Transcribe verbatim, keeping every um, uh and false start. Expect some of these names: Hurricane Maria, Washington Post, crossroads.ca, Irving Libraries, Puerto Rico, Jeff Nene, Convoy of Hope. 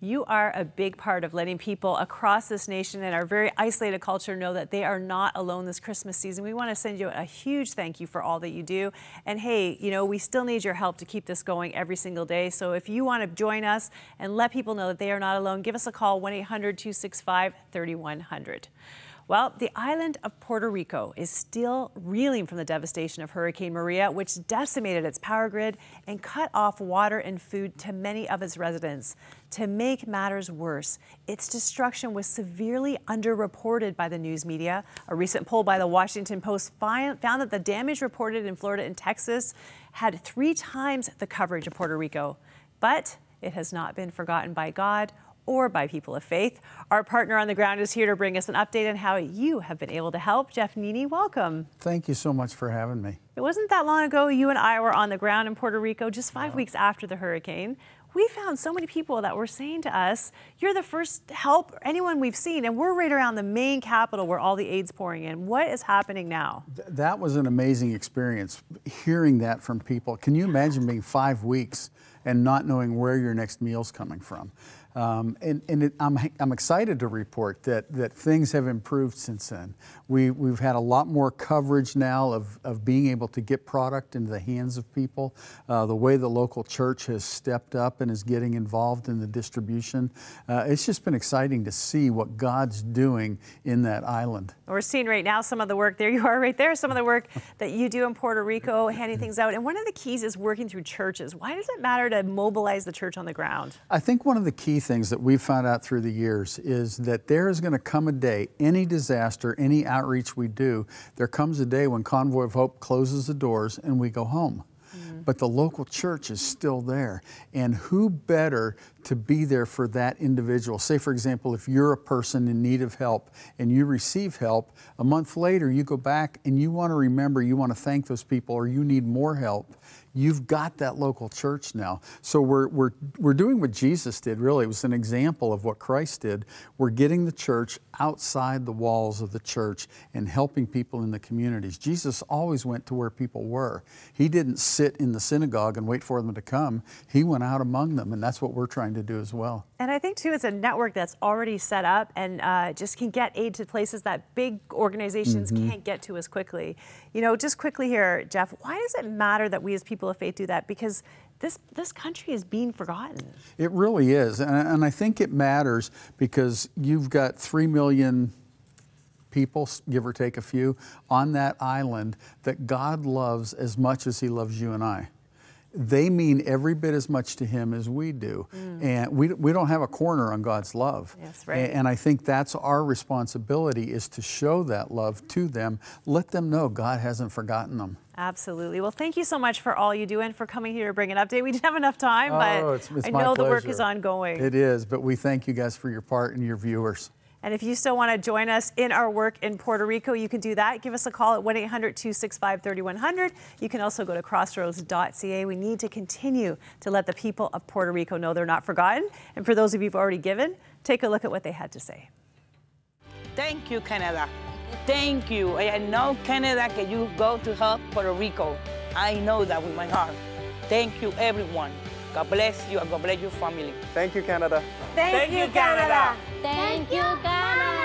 You are a big part of letting people across this nation and our very isolated culture know that they are not alone this Christmas season. We want to send you a huge thank you for all that you do. And hey, you know, we still need your help to keep this going every single day. So if you want to join us and let people know that they are not alone, give us a call, one eight hundred, two six five, three one zero zero. Well, the island of Puerto Rico is still reeling from the devastation of Hurricane Maria, which decimated its power grid and cut off water and food to many of its residents. To make matters worse, its destruction was severely underreported by the news media. A recent poll by the Washington Post found that the damage reported in Florida and Texas had three times the coverage of Puerto Rico. But it has not been forgotten by God or by people of faith. Our partner on the ground is here to bring us an update on how you have been able to help. Jeff Nene, welcome. Thank you so much for having me. It wasn't that long ago you and I were on the ground in Puerto Rico, just five wow. weeks after the hurricane. We found so many people that were saying to us, you're the first help anyone we've seen, and we're right around the main capital where all the aid's pouring in. What is happening now? Th that was an amazing experience, hearing that from people. Can you imagine being five weeks and not knowing where your next meal's coming from? Um, and and it, I'm, I'm excited to report that, that things have improved since then. We, we've had a lot more coverage now of, of being able to get product into the hands of people. Uh, the way the local church has stepped up and is getting involved in the distribution. Uh, it's just been exciting to see what God's doing in that island. We're seeing right now some of the work, there you are right there, some of the work that you do in Puerto Rico, handing things out. And one of the keys is working through churches. Why does it matter to mobilize the church on the ground? I think one of the key things that we've found out through the years is that there is going to come a day, any disaster, any outreach we do, there comes a day when Convoy of Hope closes the doors and we go home. Mm-hmm. But the local church is still there. And who better to be there for that individual? Say, for example, if you're a person in need of help and you receive help, a month later you go back and you want to remember, you want to thank those people, or you need more help. You've got that local church now. So we're, we're, we're doing what Jesus did, really. It was an example of what Christ did. We're getting the church outside the walls of the church and helping people in the communities. Jesus always went to where people were. He didn't sit in the synagogue and wait for them to come. He went out among them, and that's what we're trying to do as well. And I think, too, it's a network that's already set up and uh, just can get aid to places that big organizations mm-hmm. can't get to as quickly. You know, just quickly here, Jeff, why does it matter that we as people of faith do that? Because this, this country is being forgotten. It really is. And, and I think it matters because you've got three million people, give or take a few, on that island that God loves as much as He loves you and I. They mean every bit as much to Him as we do. Mm. And we, we don't have a corner on God's love. Yes, right. And, and I think that's our responsibility, is to show that love to them. Let them know God hasn't forgotten them. Absolutely. Well, thank you so much for all you do and for coming here to bring an update. We didn't have enough time, oh, but it's, it's I know the work is ongoing. It is, but we thank you guys for your part and your viewers. And if you still want to join us in our work in Puerto Rico, you can do that. Give us a call at one eight hundred, two six five, three one zero zero. You can also go to crossroads dot C A. We need to continue to let the people of Puerto Rico know they're not forgotten. And for those of you who've already given, take a look at what they had to say. Thank you, Canada. Thank you. I know, Canada, that you go to help Puerto Rico. I know that with my heart. Thank you, everyone. God bless you and God bless your family. Thank you, Canada. Thank, Thank you, Canada. Canada. Thank you, Canada.